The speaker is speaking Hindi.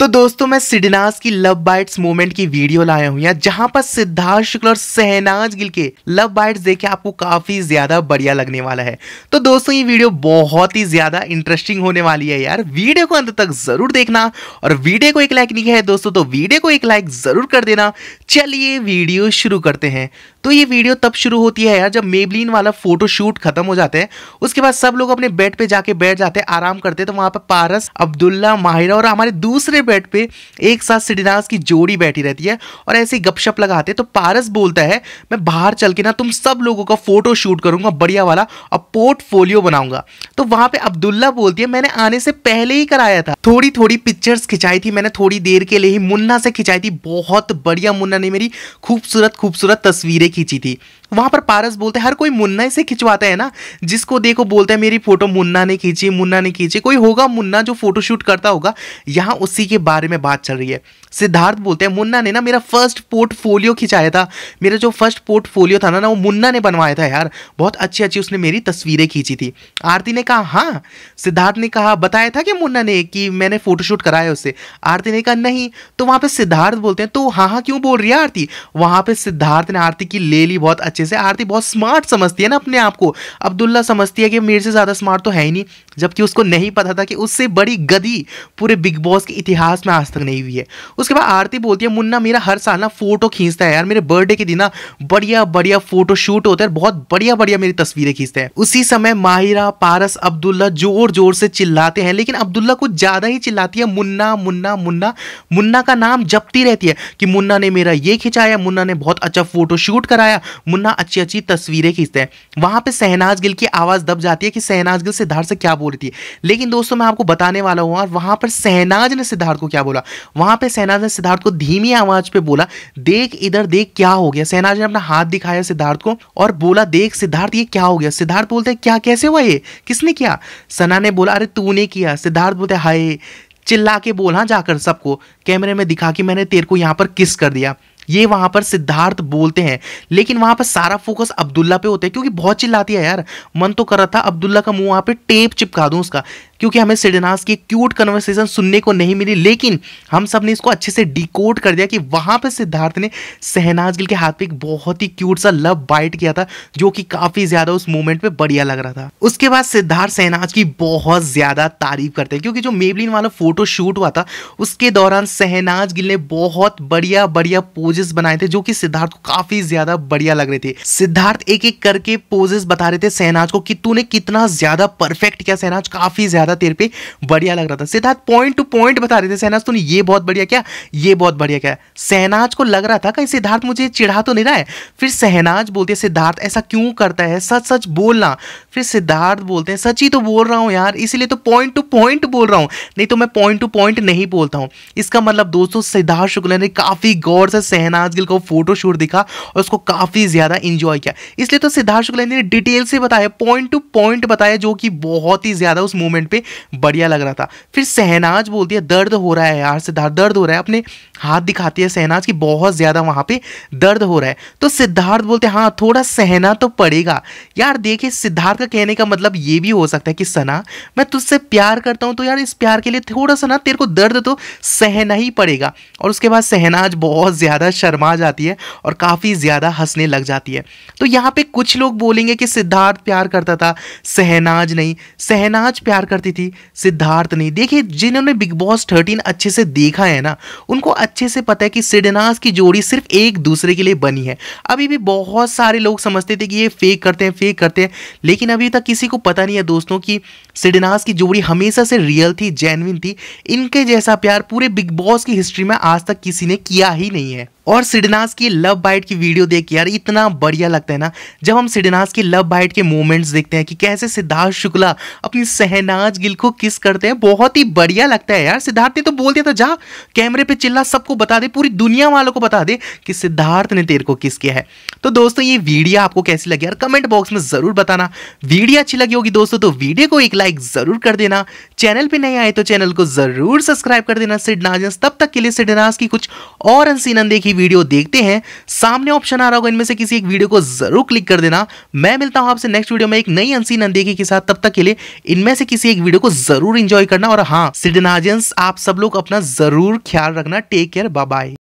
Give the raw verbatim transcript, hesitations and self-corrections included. तो दोस्तों मैं सिडनाज की लव बाइट्स मोमेंट की वीडियो लाया हूँ यहाँ, जहाँ पर सिद्धार्थ शुक्ला और शहनाज गिल के लव बाइट्स देख के आपको काफी ज्यादा बढ़िया लगने वाला है। तो दोस्तों ये वीडियो बहुत ही ज्यादा इंटरेस्टिंग होने वाली है यार, वीडियो को अंत तक जरूर देखना और वीडियो को एक लाइक नहीं किया है दोस्तों तो वीडियो को एक लाइक जरूर कर देना। चलिए वीडियो शुरू करते हैं। तो ये वीडियो तब शुरू होती है यार जब मेबलिन वाला फोटोशूट खत्म हो जाता है, उसके बाद सब लोग अपने बेड पे जाके बैठ जाते हैं, आराम करते हैं। तो वहां पर पारस, अब्दुल्ला, माहिरा और हमारे दूसरे बेड पे एक साथ सिडनाज की जोड़ी बैठी रहती है और ऐसे ही गपशप लगाते हैं। तो पारस बोलता है मैं बाहर चल के ना तुम सब लोगों का फोटो शूट करूंगा बढ़िया वाला और पोर्टफोलियो बनाऊंगा। तो वहां पे अब्दुल्ला बोलती है मैंने आने से पहले ही कराया था, थोड़ी थोड़ी पिक्चर्स खिंचाई थी मैंने, थोड़ी देर के लिए ही मुन्ना से खिंचाई थी, बहुत बढ़िया मुन्ना ने मेरी खूबसूरत खूबसूरत तस्वीरें खींची थी। वहां पर पारस बोलते हैं हर कोई मुन्ना से खिंचवाता है ना, जिसको देखो बोलते हैं मेरी फोटो मुन्ना ने खींची मुन्ना ने खींची, कोई होगा मुन्ना जो फोटोशूट करता होगा, यहाँ उसी के बारे में बात चल रही है। सिद्धार्थ बोलते हैं मुन्ना ने ना मेरा फर्स्ट पोर्टफोलियो खिंचाया था, मेरा जो फर्स्ट पोर्टफोलियो था ना ना वो मुन्ना ने बनवाया था यार, बहुत अच्छी अच्छी उसने मेरी तस्वीरें खींची थी। आरती ने कहा हाँ, सिद्धार्थ ने कहा बताया था कि मुन्ना ने कि मैंने फोटोशूट कराया उससे, आरती ने कहा नहीं। तो वहाँ पर सिद्धार्थ बोलते हैं तो हाँ हाँ क्यों बोल रही है आरती। वहाँ पर सिद्धार्थ ने आरती की ले ली बहुत अच्छे से, आरती बहुत स्मार्ट समझती है ना अपने आप को, अब्दुल्ला समझती है कि मेरे से ज़्यादा स्मार्ट तो है ही नहीं, जबकि उसको नहीं पता था कि उससे बड़ी गधी पूरे बिग बॉस के इतिहास में आज तक नहीं हुई है। उसके बाद आरती बोलती है मुन्ना मेरा हर साल ना फोटो खींचता है यार, मेरे बर्थडे के दिन ना बढ़िया बढ़िया फोटो शूट होता है, बहुत बढ़िया बढ़िया मेरी तस्वीरें खींचते हैं। उसी समय माहिरा, पारस, अब्दुल्ला जोर जोर से चिल्लाते हैं, लेकिन अब्दुल्ला कुछ ज्यादा ही चिल्लाती है मुन्ना मुन्ना मुन्ना मुन्ना का नाम जपती रहती है कि मुन्ना ने मेरा ये खिंचाया, मुन्ना ने बहुत अच्छा फोटो शूट कराया, मुन्ना अच्छी अच्छी तस्वीरें खींचते हैं। वहां पर शहनाज गिल की आवाज दब जाती है कि शहनाज गिल सिद्धार्थ से क्या बोल रही थी, लेकिन दोस्तों मैं आपको बताने वाला हूँ वहां पर शहनाज ने सिद्धार्थ को क्या बोला। वहां पर शहनाज ने सिद्धार्थ को धीमी आवाज पे बोला देख इधर देख क्या हो गया, शहनाज ने अपना हाथ दिखाया सिद्धार्थ को और बोला देख सिद्धार्थ ये क्या हो गया। सिद्धार्थ बोलते हैं क्या कैसे हुआ ये, किसने किया। सना ने बोला अरे तूने किया। सिद्धार्थ बोलते हाय, चिल्ला के बोला जाकर सबको, कैमरे में दिखा कि मैंने तेरे को यहाँ पर किस कर दिया, ये वहां पर सिद्धार्थ बोलते हैं। लेकिन वहां पर सारा फोकस अब्दुल्ला पे होता है क्योंकि बहुत चिल्लाती है यार, मन तो कर रहा था अब्दुल्ला का मुंह वहां पे टेप चिपका दूं उसका, क्योंकि हमें सिडनाज की क्यूट कन्वर्सेशन सुनने को नहीं मिली, लेकिन हम सब ने इसको अच्छे से डिकोड कर दिया कि वहां पर सिद्धार्थ ने शहनाज गिल के हाथ पे एक बहुत ही क्यूट सा लव बाइट किया था, जो कि काफी ज्यादा उस मोमेंट पे बढ़िया लग रहा था। उसके बाद सिद्धार्थ शहनाज की बहुत ज्यादा तारीफ करते हैं क्योंकि जो मेबलिन वाला फोटो शूट हुआ था उसके दौरान शहनाज गिल ने बहुत बढ़िया बढ़िया पोजेस बनाए थे, जो कि सिद्धार्थ को काफी ज्यादा बढ़िया लग रहे थे। सिद्धार्थ एक एक करके पोजेस बता रहे थे शहनाज को कि तूने कितना ज्यादा परफेक्ट किया, शहनाज काफी ज्यादा तेरे पे बढ़िया लग रहा था। सिद्धार्थ पॉइंट टू पॉइंट बता रहे थे शहनाज तूने ये बहुत बढ़िया किया, ये बहुत बढ़िया किया। शहनाज को लग रहा था कि सिद्धार्थ मुझे चिढ़ा तो नहीं रहा है। फिर शहनाज बोलती है सिद्धार्थ ऐसा क्यों करता है, सच सच बोलना। फिर सिद्धार्थ बोलते हैं सच ही तो बोल रहा हूं यार, इसीलिए तो पॉइंट टू पॉइंट बोल रहा हूं, नहीं तो मैं पॉइंट टू पॉइंट नहीं बोलता हूं। इसका मतलब दोस्तों सिद्धार्थ शुक्ला ने काफी गौर से शहनाज गिल को फोटोशूट दिखा और उसको काफी ज्यादा इंजॉय किया, इसलिए तो सिद्धार्थ शुक्ला ने डिटेल से बताया, पॉइंट टू पॉइंट बताया, जो कि बहुत ही ज्यादा उस मोमेंट पे बढ़िया लग रहा था। फिर शहनाज बोलती है दर्द हो रहा है यार सिद्धार्थ, दर्द हो रहा है, अपने हाथ दिखाती है शहनाज की बहुत ज्यादा वहां पे दर्द हो रहा है। तो सिद्धार्थ बोलते हैं हाँ थोड़ा सहना तो पड़ेगा यार। देखिए सिद्धार्थ का कहने का मतलब ये भी हो सकता है कि सना मैं तुझसे प्यार करता हूं, तो यार इस प्यार के लिए थोड़ा सा ना तेरे को दर्द तो सहना ही पड़ेगा। और उसके बाद शहनाज बहुत ज्यादा शर्मा जाती है और काफी ज्यादा हंसने लग जाती है। तो यहां पर कुछ लोग बोलेंगे कि सिद्धार्थ प्यार करता था शहनाज नहीं, शहनाज प्यार करती थी सिद्धार्थ नहीं। देखिए जिन्होंने बिग बॉस थर्टीन अच्छे से देखा है ना उनको अच्छे से पता है कि सिडनाज की जोड़ी सिर्फ एक दूसरे के लिए बनी है। अभी भी बहुत सारे लोग समझते थे कि ये फेक करते हैं फेक करते हैं, लेकिन अभी तक किसी को पता नहीं है दोस्तों कि सिडनाज की जोड़ी हमेशा से रियल थी, जेन्युइन थी। इनके जैसा प्यार पूरे बिग बॉस की हिस्ट्री में आज तक किसी ने किया ही नहीं है। और सिडनाज की लव बाइट की वीडियो देख के यार इतना बढ़िया लगता है ना, जब हम सिडनाज की लव बाइट के मोमेंट्स देखते हैं कि कैसे सिद्धार्थ शुक्ला अपनी शहनाज गिल को किस करते हैं, बहुत ही बढ़िया लगता है यार। सिद्धार्थ ने तो बोल दिया था जा कैमरे पे चिल्ला, सबको बता दे, पूरी दुनिया वालों को बता दे कि सिद्धार्थ ने तेरे को किस किया है। तो दोस्तों ये वीडियो आपको कैसी लगी यार कमेंट बॉक्स में जरूर बताना। वीडियो अच्छी लगी होगी दोस्तों तो वीडियो को एक लाइक जरूर कर देना, चैनल पर नहीं आए तो चैनल को जरूर सब्सक्राइब कर देना सिडनाज। तब तक के लिए सिडनाज की कुछ और अनसीनन देखी वीडियो देखते हैं, सामने ऑप्शन आ रहा होगा इनमें से किसी एक वीडियो को जरूर क्लिक कर देना। मैं मिलता हूं आपसे नेक्स्ट वीडियो में एक नई अनसीन अनदेखी के साथ। तब तक के लिए इनमें से किसी एक वीडियो को जरूर इंजॉय करना। और हाँ सिडनाजियंस, आप सब लोग अपना जरूर ख्याल रखना। Take care, bye bye.